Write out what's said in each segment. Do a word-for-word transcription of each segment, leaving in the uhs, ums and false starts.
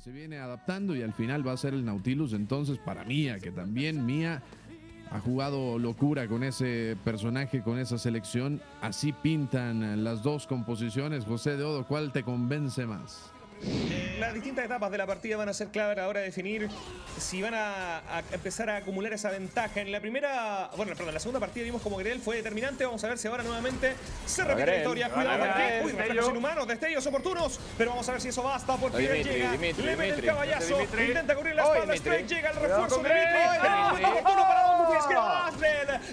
que se viene adaptando y al final va a ser el Nautilus entonces para Mía, que también Mía ha jugado locura con ese personaje, con esa selección. Así pintan las dos composiciones. José de Odo, ¿cuál te convence más? Las distintas etapas de la partida van a ser clave a la hora de definir si van a, a empezar a acumular esa ventaja. En la primera, bueno, perdón, en la segunda partida vimos como Grell fue determinante. Vamos a ver si ahora nuevamente se repite la victoria. Cuidado, Grell. Uy, destellos inhumanos, destellos oportunos. Pero vamos a ver si eso basta porque Grell llega, Dimitry, le mete el caballazo, Dimitry. Intenta cubrir la espalda. Straight llega el refuerzo de Dimitry. El momento oportuno para Don Duque,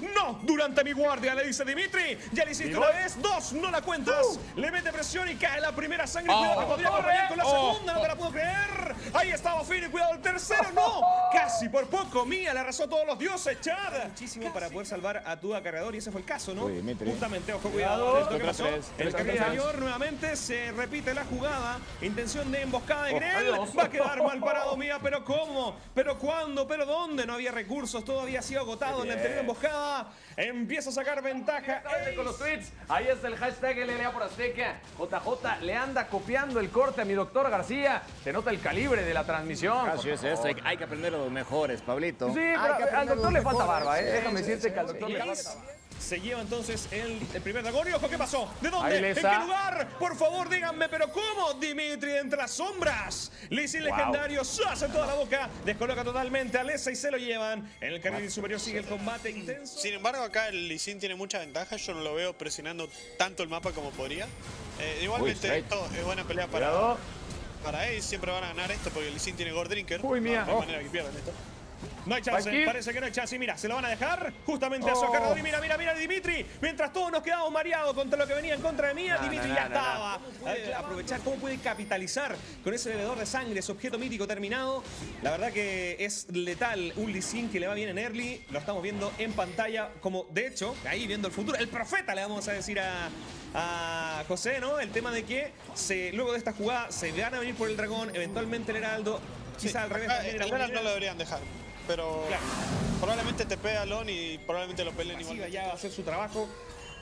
que no, durante mi guardia, le dice Dimitry. Ya le hiciste una vez, dos, no la cuentas. Le mete presión y cae la primera sangre. Cuidado, que podría correr con la segunda, no te la puedo creer. Ahí estaba Fini, cuidado el tercero, no. Casi por poco, Mía le arrasó todos los dioses, Chad. Muchísimo casi para poder salvar a tu acarreador y ese fue el caso, ¿no? Uy, justamente, ojo, cuidado. El toque pasó. El toque anterior, nuevamente se repite la jugada. Intención de emboscada de Grell. Va a quedar mal parado Mía, pero ¿cómo? ¿Pero cuándo? ¿Pero dónde? No había recursos, todo había sido agotado en la anterior emboscada. Empieza a sacar ventaja. Con los tweets, ahí está el hashtag L L A por Azteca. J J le anda copiando el corte a mi doctor García. Se nota el calibre de la transmisión. Así es, es, hay, hay que aprender los mejores, Pablito. Sí, pero al doctor le falta barba, ¿eh? Sí, déjame sí, decirte sí, que al doctor sí, le falta barba. Se lleva entonces el, el primer dragón. Ojo, ¿qué pasó? ¿De dónde? ¿En qué lugar? Por favor, díganme, ¿pero cómo? Dimitry entre las sombras. Lee Sin, wow, legendario, se hace en toda la boca. Descoloca totalmente a Lesa y se lo llevan. En el carril superior sigue el combate intenso. Sin embargo, acá el Lee Sin tiene mucha ventaja. Yo no lo veo presionando tanto el mapa como podría. Eh, igualmente, esto es buena pelea para, para Ace. Siempre van a ganar esto porque Lee Sin tiene Gore Drinker. Uy, Mía. No hay manera que pierdan esto. No hay chance, Aquí. parece que no hay chance. Y mira, se lo van a dejar justamente oh. a su cargador. Y mira, mira, mira, Dimitry. Mientras todos nos quedamos mareados contra lo que venía en contra de Mía, no, Dimitry no, no, ya no, estaba. No, no. A ver, aprovechar, ¿cómo puede capitalizar con ese bebedor de sangre, ese objeto mítico terminado? La verdad que es letal un Lee Sin que le va bien en early. Lo estamos viendo en pantalla, como de hecho, ahí viendo el futuro. El profeta le vamos a decir a... a José, ¿no? El tema de que se, luego de esta jugada se van a venir por el dragón, eventualmente el Heraldo, sí, quizás al revés. Ah, el Heraldo no lo deberían dejar, pero claro, probablemente te pega Lon y probablemente lo peleen igual. Ya va a hacer su trabajo.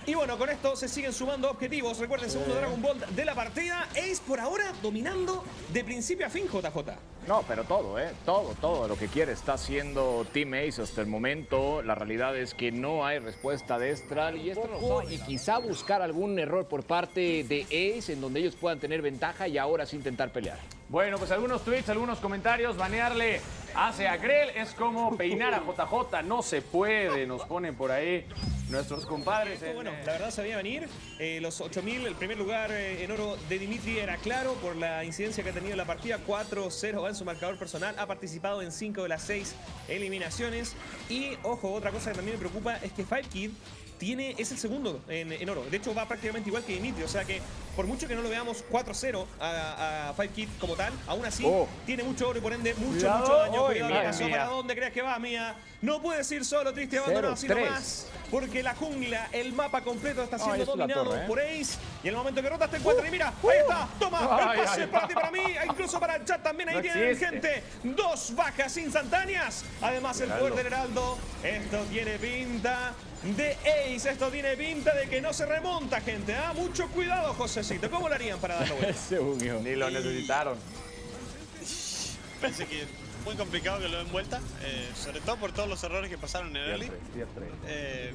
Y bueno, con esto se siguen sumando objetivos. Recuerden, segundo eh. Dragon Ball de la partida. Ace por ahora dominando de principio a fin, J J. No, pero todo, ¿eh? Todo, todo lo que quiere está haciendo Team Ace hasta el momento. La realidad es que no hay respuesta de Estral. Y esto no sabe, y quizá buscar algún error por parte de Ace en donde ellos puedan tener ventaja y ahora sí intentar pelear. Bueno, pues algunos tweets, algunos comentarios. Banearle hace a Grell es como peinar a J J. No se puede, nos ponen por ahí nuestros compadres. Esto, en, bueno, eh... la verdad sabía venir. Eh, los ocho mil, el primer lugar eh, en oro de Dimitry era claro por la incidencia que ha tenido la partida. cuatro cero va en su marcador personal. Ha participado en cinco de las seis eliminaciones. Y, ojo, otra cosa que también me preocupa es que five kid tiene, es el segundo en, en oro. De hecho, va prácticamente igual que Dimitry. O sea que, por mucho que no lo veamos cuatro cero a, a five kid como tal, aún así oh. tiene mucho oro y por ende mucho, cuidado, mucho daño. Cuidado, ¿qué pasó? ¿Para dónde creas que va, Mía? No puedes ir solo, triste, abandonado, así nomás. Porque la jungla, el mapa completo está siendo ay, dominado torre, ¿eh? por Ace. Y el momento que rotas te encuentras, uh, y mira, uh, ahí está, toma, ay, el pase ay, para ti, para mí, incluso para el chat también. Ahí no tiene existe. gente, dos bajas instantáneas. Además, el poder del Heraldo, esto tiene pinta de Ace, esto tiene pinta de que no se remonta, gente. Ah, ¿eh? Mucho cuidado, Josecito. ¿Cómo lo harían para dar la vuelta? Se unió. Ni lo necesitaron. Pensé que es muy complicado que lo den vuelta, eh, sobre todo por todos los errores que pasaron en early. Eh,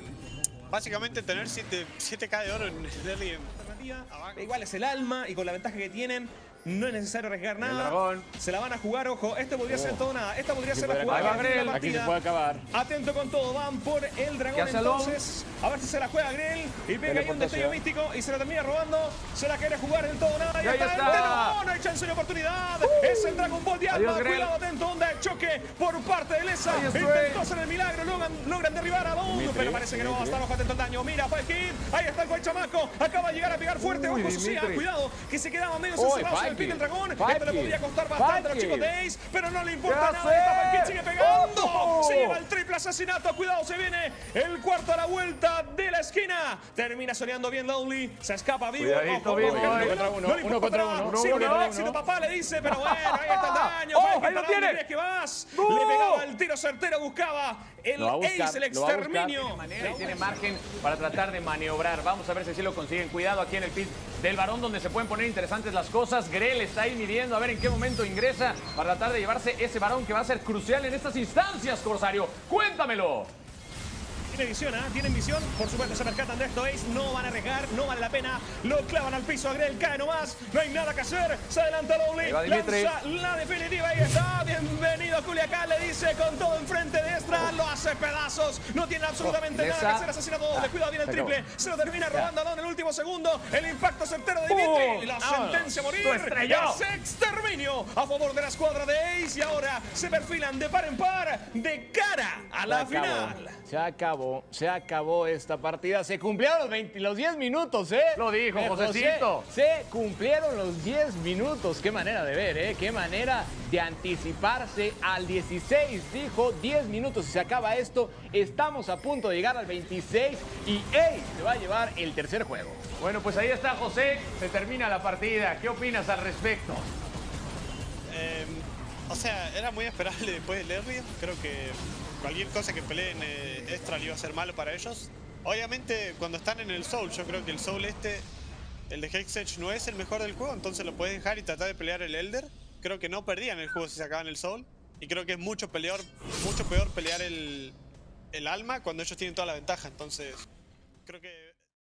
básicamente tener siete K de oro en early. Igual es el alma y con la ventaja que tienen, no es necesario arriesgar nada. Se la van a jugar, ojo. Esto podría oh. ser todo nada. Esta podría se ser la jugada de la partida. Aquí se puede acabar. Atento con todo. Van por el dragón entonces. A ver si se la juega Grell. Y pega ahí un destello místico y se la termina robando. Se la quiere jugar del todo nada. Y, y ahí está. está. No, no hay chance de oportunidad. Uh. Es el Dragon Ball de alma. Cuidado, atento. Onda de choque por parte de Lesa. Intentó hacer el milagro. Logran, logran derribar a Bond. Dimitry, pero parece que Dimitry. no va a estar. Ojo, atento al daño. Mira, Five hit. Ahí está el buen chamaco. Acaba de llegar a pegar fuerte. Uy, ojo, Socia. Cuidado, que se quedaba medio encerrado. El pique el dragón, esto le podría costar bastante a los chicos de Ace, pero no le importa nada. Esta Five kid sigue pegando, oh, oh. se lleva el triple asesinato. Cuidado, se viene el cuarto a la vuelta de la esquina. Termina soleando bien Lonely, se escapa vivo. Cuidadito, ojo, vivo, uno, uno contra uno, no uno contra uno. Sí, uno, uno, éxito, uno. Papá le dice, pero bueno, ahí está el daño. Oh, ahí lo tiene. Que vas. No. Le pegaba el tiro certero, buscaba el no, buscar, Ace, el exterminio. Lo va a buscar. Tiene manera y tiene margen para tratar de maniobrar. Vamos a ver si así lo consiguen. Cuidado aquí en el pit del varón, donde se pueden poner interesantes las cosas. Grell está ahí midiendo a ver en qué momento ingresa para tratar de llevarse ese varón que va a ser crucial en estas instancias, Corsario. Cuéntamelo. Tiene visión, ¿eh? Tienen visión. Por supuesto se percatan de esto. Ace no van a arriesgar, no vale la pena. Lo clavan al piso a Grell, cae nomás. No hay nada que hacer. Se adelanta Lonely. Lanza la definitiva. Ahí está. Bienvenido Juliaca. Le dice con todo enfrente de Estral. Oh. Lo hace pedazos. No tiene absolutamente oh. nada Lesa. que hacer. Asesina todo. Ah. Descuidado viene el triple. Se lo termina robando a Don en el último segundo. El impacto certero de Dimitry. Uh. La sentencia a morir. Es exterminio a favor de la escuadra de Ace. Y ahora se perfilan de par en par de cara a la se final. Se acabó. Se acabó esta partida. Se cumplieron los, veinte, los diez minutos, ¿eh? Lo dijo eh, Josecito. Se, se cumplieron los diez minutos. Qué manera de ver, ¿eh? Qué manera de anticiparse al dieciséis. Dijo diez minutos y se acaba esto. Estamos a punto de llegar al veintiséis y Ace se va a llevar el tercer juego. Bueno, pues ahí está, José. Se termina la partida. ¿Qué opinas al respecto? Eh, o sea, era muy esperable después del Heraldo. Creo que cualquier cosa que peleen eh, Estral iba a ser malo para ellos. Obviamente, cuando están en el Soul, yo creo que el Soul este, el de Hex Edge, no es el mejor del juego, entonces lo puedes dejar y tratar de pelear el Elder. Creo que no perdían el juego si sacaban el Soul. Y creo que es mucho peor, mucho peor pelear el, el alma cuando ellos tienen toda la ventaja. Entonces, creo que...